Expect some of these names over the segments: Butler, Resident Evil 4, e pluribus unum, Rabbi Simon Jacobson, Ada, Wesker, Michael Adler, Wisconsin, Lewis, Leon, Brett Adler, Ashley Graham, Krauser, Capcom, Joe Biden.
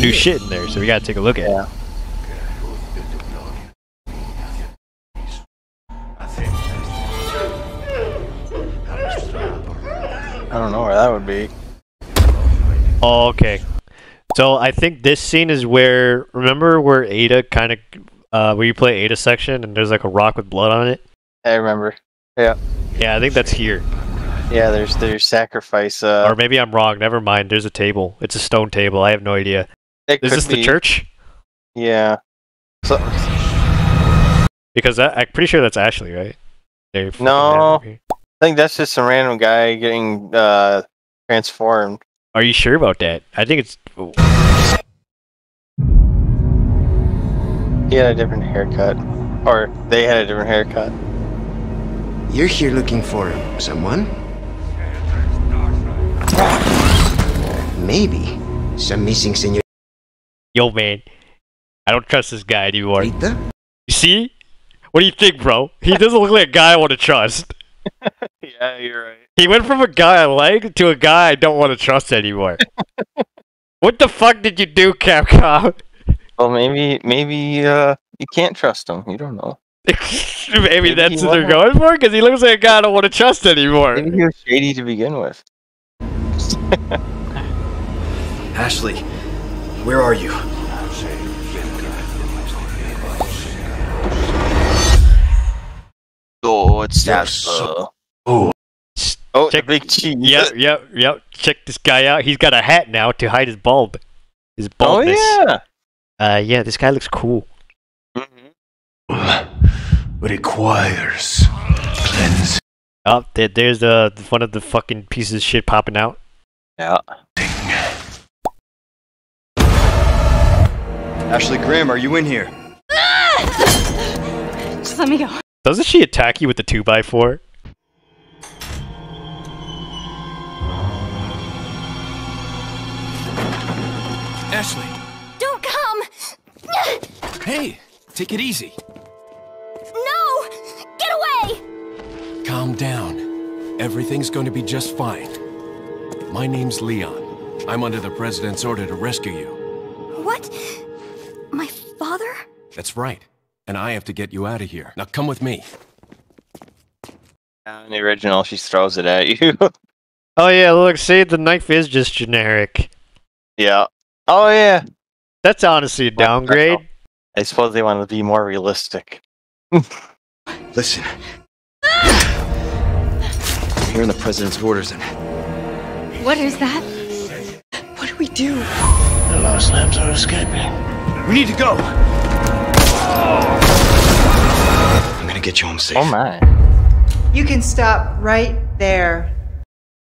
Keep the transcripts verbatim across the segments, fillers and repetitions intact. new shit in there, so we gotta take a look at yeah. it. I don't know where that would be. Oh, okay. So I think this scene is where, remember where Ada kind of, uh, where you play Ada section and there's like a rock with blood on it? I remember. Yeah. Yeah, I think that's here. Yeah, there's there's sacrifice. Uh, or maybe I'm wrong. Never mind. There's a table. It's a stone table. I have no idea. Is this be. the church? Yeah. So because that, I'm pretty sure that's Ashley, right? They're no. I think that's just some random guy getting uh, transformed. Are you sure about that? I think it's... Oh. He had a different haircut. Or they had a different haircut. You're here looking for someone? Maybe. Some missing senor... Yo, man. I don't trust this guy anymore. Rita? You see? What do you think, bro? He doesn't look like a guy I want to trust. Yeah, you're right. He went from a guy I like to a guy I don't want to trust anymore. What the fuck did you do, Capcom? Well, maybe, maybe uh, you can't trust him. You don't know. maybe, maybe that's what they're going for? Because he looks like a guy I don't want to trust anymore. Maybe he was shady to begin with. Ashley, where are you? Oh, it's that. So oh, oh, check, big cheese. Yep, yep, yep. Check this guy out. He's got a hat now to hide his bulb. His baldness. Oh yeah. Uh, yeah. This guy looks cool. Mm-hmm. Requires cleanse. Oh, there, there's the uh, one of the fucking pieces of shit popping out. Yeah. Ashley Graham, are you in here? Just let me go. Doesn't she attack you with the two by four? Ashley! Don't come! Hey! Take it easy! No! Get away! Calm down. Everything's going to be just fine. My name's Leon. I'm under the President's order to rescue you. What? My father? That's right. And I have to get you out of here. Now come with me. In the original, she throws it at you. Oh yeah, look, see, the knife is just generic. Yeah. Oh yeah. That's honestly a downgrade. I suppose they want to be more realistic. Listen. I'm hearing the President's orders and... What is that? What do we do? The lost labs are escaping. We need to go! I'm gonna get you home safe. Oh my. You can stop right there.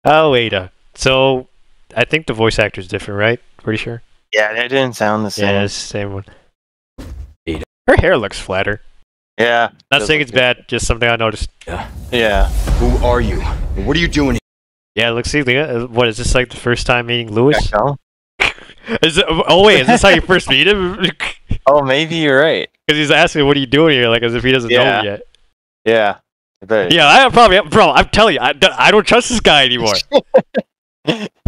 Oh, Ada. So, I think the voice actor is different, right? Pretty sure. Yeah, it didn't sound the same. Yeah, it's the same one. Ada. Her hair looks flatter. Yeah. Not saying it's bad, just something I noticed. Yeah. Yeah. Who are you? What are you doing here? Yeah, looks see, what is this like the first time meeting Lewis? Is it, oh wait, is this how you first meet him? Oh, maybe you're right. Because he's asking, "What are you doing here?" Like as if he doesn't yeah. know yet. Yeah. I yeah, I probably, bro. I'm telling you, I, I don't trust this guy anymore.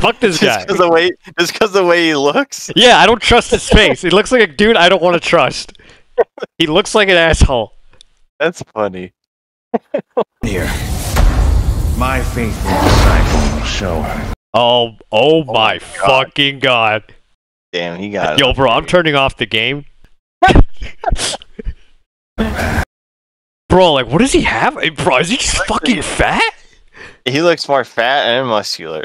Fuck this guy. Just because the way, just because the way he looks. Yeah, I don't trust his face. He looks like a dude I don't want to trust. He looks like an asshole. That's funny. Here, my faithful disciple will show her. Oh, oh my, oh my God. fucking God! Damn, he got it. Yo, bro, I'm turning off the game. Bro, like, what does he have? Hey, bro, is he just fucking fat? He looks more fat and muscular.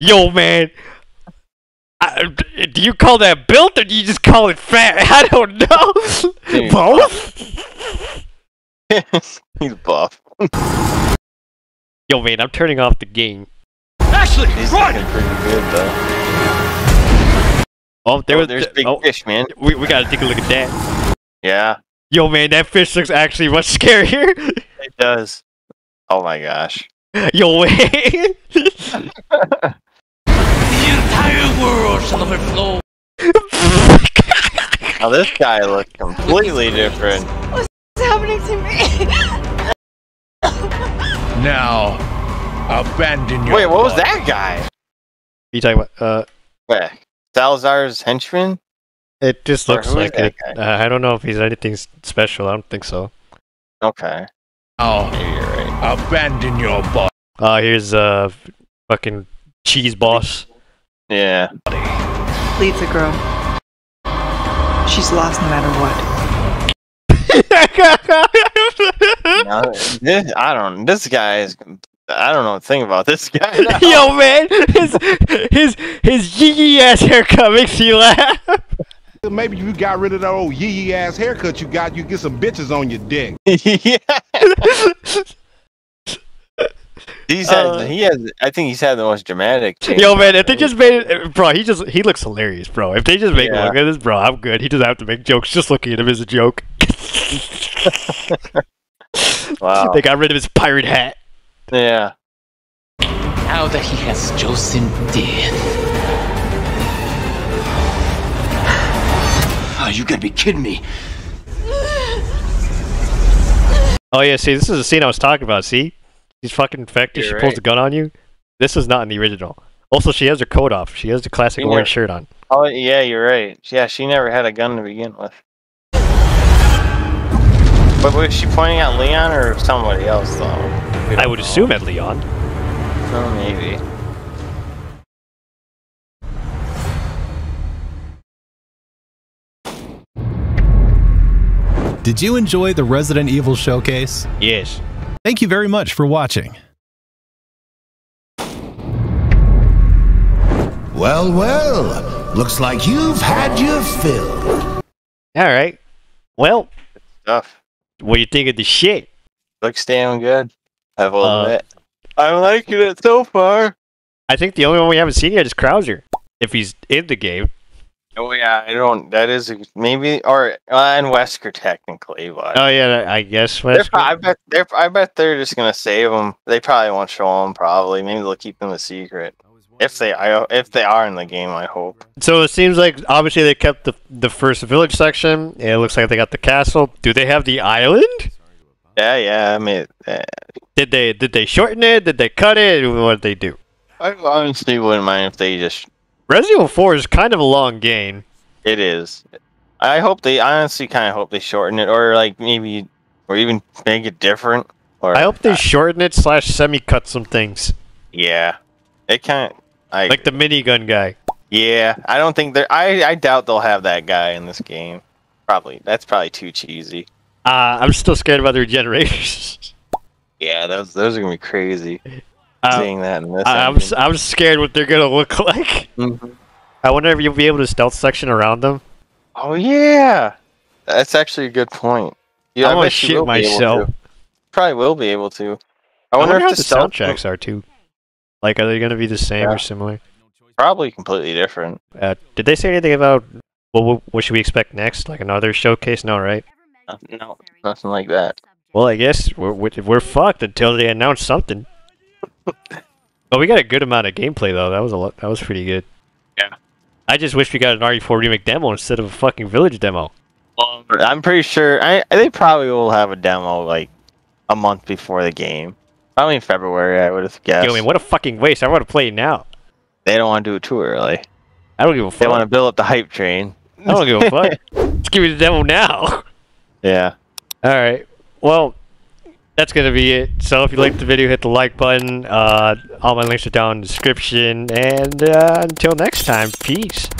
Yo, man. I, do you call that built or do you just call it fat? I don't know. Dude. Both? He's buff. Yo, man, I'm turning off the game. Ashley, he's run! Looking pretty good, though. Oh, there oh, was there's th big oh, fish, man. We we gotta take a look at that. Yeah. Yo, man, that fish looks actually much scarier. It does. Oh my gosh. Yo, man. The entire world shall overflow. Now this guy looks completely different. What's happening to me? Now, abandon your. Wait, what was that guy? Are you talking about? Uh. Where? Salazar's henchman? It just or looks like it. Uh, I don't know if he's anything special. I don't think so. Okay. Oh, maybe you're right. Abandon your body. Oh, uh, here's a uh, fucking cheese boss. Yeah. Leave the girl. She's lost no matter what. Now, this, I don't. This guy is. I don't know a thing about this guy. Now. Yo, man, his his his yee-yee ass haircut makes you laugh. Maybe you got rid of that old yee-yee ass haircut you got. You get some bitches on your dick. Yeah. He's had, uh, he has. I think he's had the most dramatic change. Yo, man, if they just made it, bro, he just he looks hilarious, bro. If they just make yeah. look at this, bro, I'm good. He doesn't have to make jokes. Just looking at him is a joke. Wow. They got rid of his pirate hat. Yeah. Now that he has chosen death. Oh, you gotta be kidding me. Oh yeah, see, this is the scene I was talking about, see? She's fucking infected, You're she right. pulls the gun on you. This is not in the original. Also, she has her coat off. She has the classic she orange never... shirt on. Oh, yeah, you're right. Yeah, she never had a gun to begin with. But was she pointing at Leon or somebody else, though? I would know. assume at Leon. Oh, maybe. Did you enjoy the Resident Evil Showcase? Yes. Thank you very much for watching. Well, well, looks like you've had your fill. Alright. Well, good stuff. What do you think of the shit? Looks damn good. I will uh, admit. I'm liking it so far. I think the only one we haven't seen yet is Krauser. If he's in the game. Oh yeah, I don't. That is maybe, or uh, and Wesker technically, but oh yeah, I guess Wesker. I bet they're. I bet they're just gonna save him. They probably won't show him. Probably, maybe they'll keep him a secret. If they, I, if they are in the game, I hope. So it seems like obviously they kept the the first village section. It looks like they got the castle. Do they have the island? Yeah, yeah. I mean, uh, did they did they shorten it? Did they cut it? What did they do? I honestly wouldn't mind if they just. Resident Evil four is kind of a long game. It is. I hope they, I honestly kind of hope they shorten it, or like maybe, or even make it different. Or I hope they not. shorten it slash semi-cut some things. Yeah, it kind of. I like agree. The minigun guy. Yeah, I don't think they're. I I doubt they'll have that guy in this game. Probably that's probably too cheesy. Uh, I'm still scared about the regenerators. Yeah, those those are gonna be crazy. Um, Seeing that in this I'm I'm scared what they're gonna look like. Mm-hmm. I wonder if you'll be able to stealth section around them. Oh yeah, that's actually a good point. Yeah, I'm gonna shit myself. Probably will be able to. I wonder, I wonder if how the stealth soundtracks are too. Like, are they gonna be the same yeah. or similar? Probably completely different. Uh, did they say anything about what what should we expect next? Like another showcase? No, right? Uh, no, nothing like that. Well, I guess we're we're fucked until they announce something. But we got a good amount of gameplay though. That was a lot. That was pretty good. Yeah. I just wish we got an R E four remake demo instead of a fucking village demo. Well, I'm pretty sure I they probably will have a demo like a month before the game. Probably in February, I would have guessed. Yo, I mean, what a fucking waste! I want to play it now. They don't want to do it too early. I don't give a fuck. They want to build up the hype train. I don't give a fuck. Let's give me the demo now. Yeah. All right. Well. That's gonna be it. So if you liked the video, hit the like button. Uh, all my links are down in the description. And uh, until next time, peace.